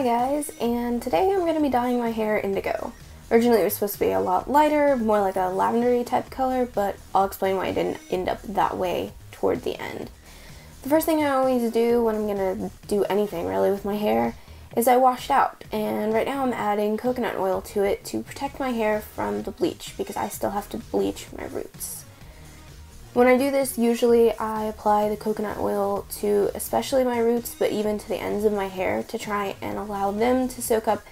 Hi guys, and today I'm going to be dyeing my hair indigo. Originally it was supposed to be a lot lighter, more like a lavendery type color, but I'll explain why I didn't end up that way toward the end. The first thing I always do when I'm going to do anything really with my hair is I wash it out, and right now I'm adding coconut oil to it to protect my hair from the bleach because I still have to bleach my roots. When I do this, usually I apply the coconut oil to especially my roots, but even to the ends of my hair to try and allow them to soak up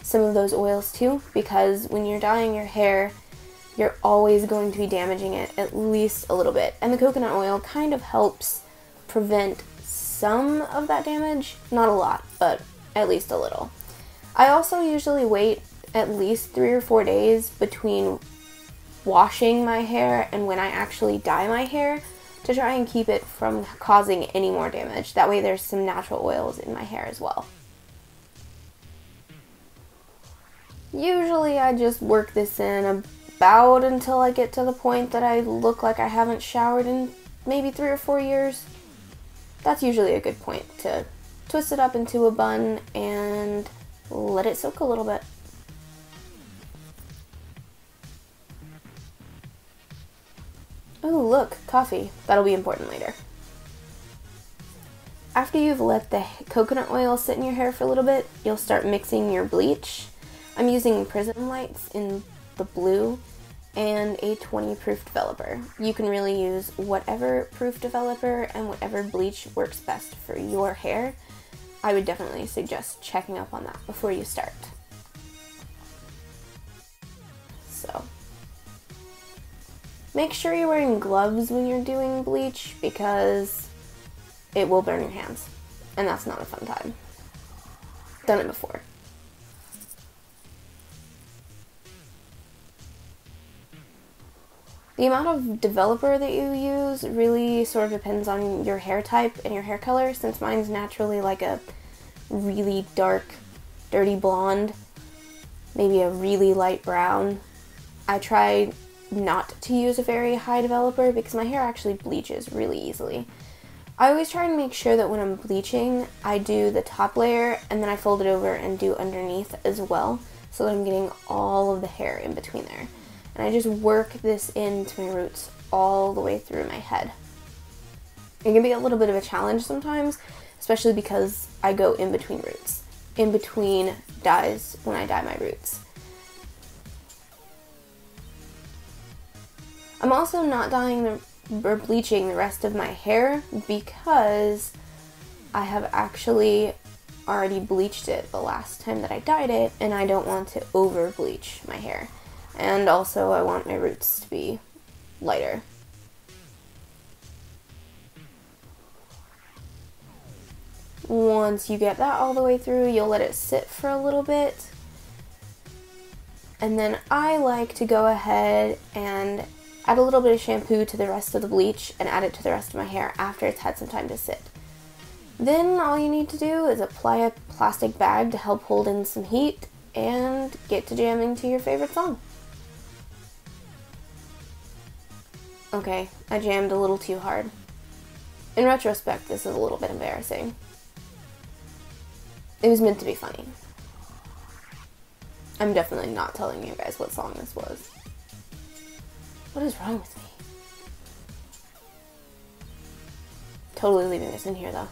some of those oils too, because when you're dyeing your hair, you're always going to be damaging it at least a little bit. And the coconut oil kind of helps prevent some of that damage, not a lot, but at least a little. I also usually wait at least 3 or 4 days between washing my hair and when I actually dye my hair to try and keep it from causing any more damage. That way there's some natural oils in my hair as well. Usually I just work this in about until I get to the point that I look like I haven't showered in maybe 3 or 4 years. That's usually a good point to twist it up into a bun and let it soak a little bit. Oh look, coffee. That'll be important later. After you've let the coconut oil sit in your hair for a little bit, you'll start mixing your bleach. I'm using Prism Lights in the blue and a 20 proof developer. You can really use whatever proof developer and whatever bleach works best for your hair. I would definitely suggest checking up on that before you start. So, make sure you're wearing gloves when you're doing bleach because it will burn your hands, and that's not a fun time. Done it before. The amount of developer that you use really sort of depends on your hair type and your hair color. Since mine's naturally like a really dark, dirty blonde, maybe a really light brown, I try not to use a very high developer because my hair actually bleaches really easily. I always try and make sure that when I'm bleaching, I do the top layer and then I fold it over and do underneath as well, so that I'm getting all of the hair in between there. And I just work this into my roots all the way through my head. It can be a little bit of a challenge sometimes, especially because I go in between roots, in between dyes when I dye my roots. I'm also not dyeing or bleaching the rest of my hair because I have actually already bleached it the last time that I dyed it, and I don't want to over bleach my hair. And also I want my roots to be lighter. Once you get that all the way through, you'll let it sit for a little bit. And then I like to go ahead and add a little bit of shampoo to the rest of the bleach and add it to the rest of my hair after it's had some time to sit. Then all you need to do is apply a plastic bag to help hold in some heat and get to jamming to your favorite song. Okay, I jammed a little too hard. In retrospect, this is a little bit embarrassing. It was meant to be funny. I'm definitely not telling you guys what song this was. What is wrong with me? Totally leaving this in here though.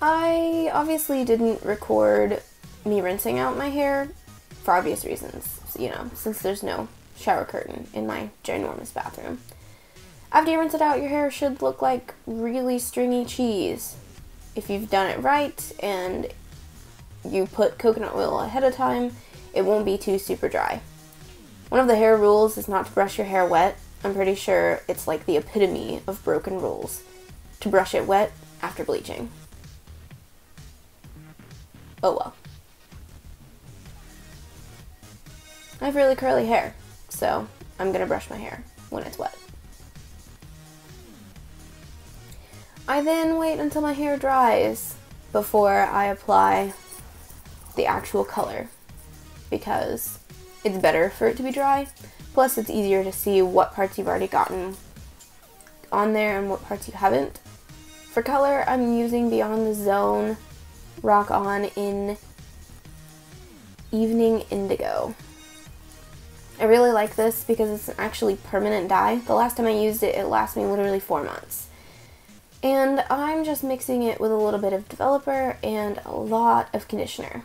I obviously didn't record me rinsing out my hair for obvious reasons, you know, since there's no shower curtain in my ginormous bathroom. After you rinse it out, your hair should look like really stringy cheese if you've done it right and you put coconut oil ahead of time, it won't be too super dry. One of the hair rules is not to brush your hair wet. I'm pretty sure it's like the epitome of broken rules, to brush it wet after bleaching. Oh well. I have really curly hair, so I'm gonna brush my hair when it's wet. I then wait until my hair dries before I apply the actual color because it's better for it to be dry, plus it's easier to see what parts you've already gotten on there and what parts you haven't, For color, I'm using Beyond the Zone Rock On in Evening Indigo. I really like this because it's an actually permanent dye. The last time I used it, it lasted me literally 4 months. And I'm just mixing it with a little bit of developer and a lot of conditioner.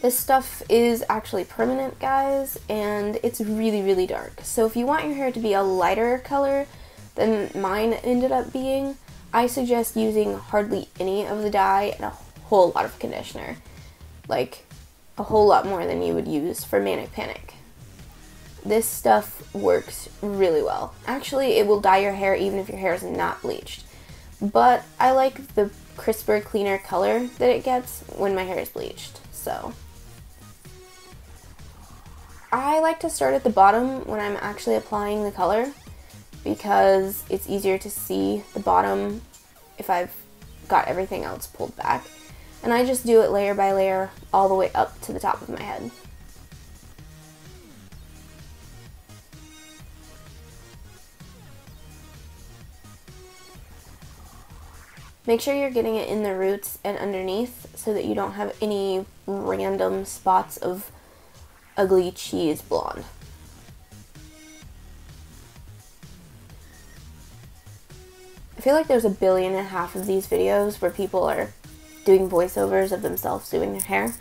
This stuff is actually permanent, guys, and it's really, really dark. So if you want your hair to be a lighter color than mine ended up being, I suggest using hardly any of the dye and a whole lot of conditioner. Like, a whole lot more than you would use for Manic Panic. This stuff works really well. Actually, it will dye your hair even if your hair is not bleached. But I like the crisper, cleaner color that it gets when my hair is bleached, so. I like to start at the bottom when I'm actually applying the color because it's easier to see the bottom if I've got everything else pulled back. And I just do it layer by layer all the way up to the top of my head. Make sure you're getting it in the roots and underneath so that you don't have any random spots of ugly cheese blonde. I feel like there's 1.5 billion of these videos where people are doing voiceovers of themselves doing their hair.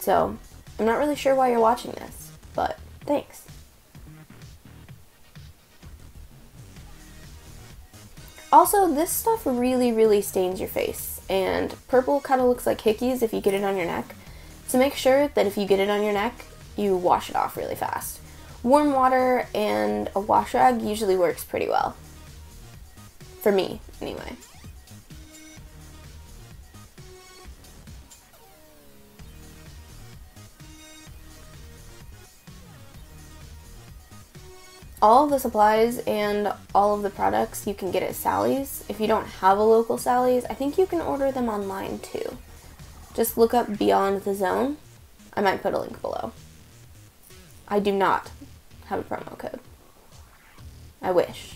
So, I'm not really sure why you're watching this, but thanks. Also, this stuff really, really stains your face, and purple kind of looks like hickeys if you get it on your neck. So make sure that if you get it on your neck, you wash it off really fast. Warm water and a wash rag usually works pretty well. For me, anyway. All of the supplies and all of the products you can get at Sally's. If you don't have a local Sally's, I think you can order them online too. Just look up Beyond the Zone. I might put a link below. I do not have a promo code. I wish.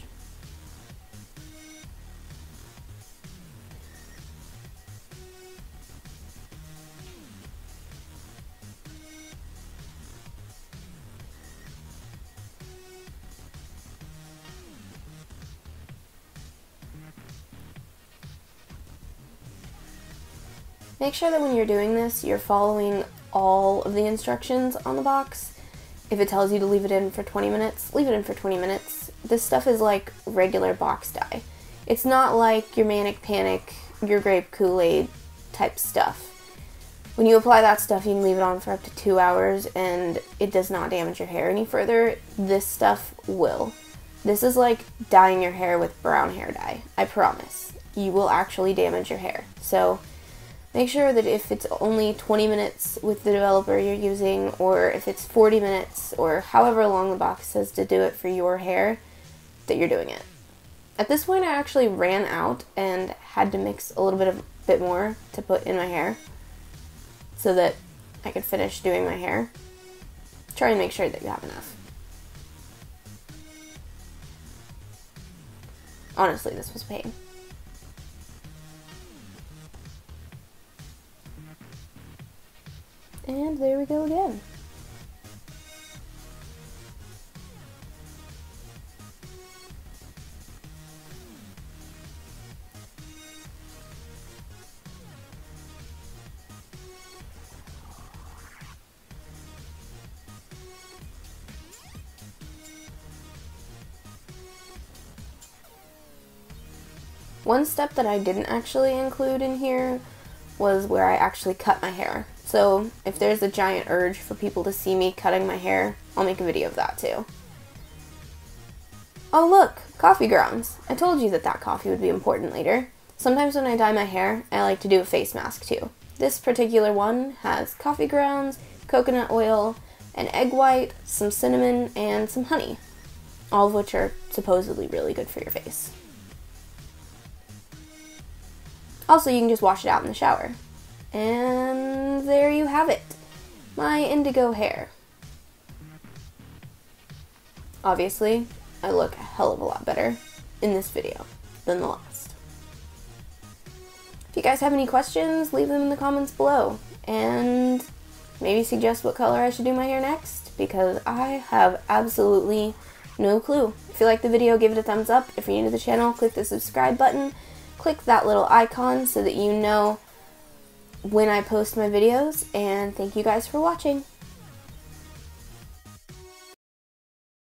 Make sure that when you're doing this, you're following all of the instructions on the box. If it tells you to leave it in for 20 minutes, leave it in for 20 minutes. This stuff is like regular box dye. It's not like your Manic Panic, your Grape Kool-Aid type stuff. When you apply that stuff, you can leave it on for up to 2 hours and it does not damage your hair any further. This stuff will. This is like dyeing your hair with brown hair dye. I promise. You will actually damage your hair. So, make sure that if it's only 20 minutes with the developer you're using, or if it's 40 minutes, or however long the box says to do it for your hair, that you're doing it. At this point, I actually ran out and had to mix a little bit more to put in my hair so that I could finish doing my hair. Try and make sure that you have enough. Honestly, this was pain. And there we go again. One step that I didn't actually include in here was where I actually cut my hair. So if there's a giant urge for people to see me cutting my hair, I'll make a video of that too. Oh look, coffee grounds. I told you that that coffee would be important later. Sometimes when I dye my hair, I like to do a face mask too. This particular one has coffee grounds, coconut oil, an egg white, some cinnamon, and some honey. All of which are supposedly really good for your face. Also, you can just wash it out in the shower. And there you have it, my indigo hair. Obviously, I look a hell of a lot better in this video than the last. If you guys have any questions, leave them in the comments below, and maybe suggest what color I should do my hair next, because I have absolutely no clue. If you like the video, give it a thumbs up. If you're new to the channel, click the subscribe button. Click that little icon so that you know when I post my videos, and thank you guys for watching.